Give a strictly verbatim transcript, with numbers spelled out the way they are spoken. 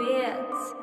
bits.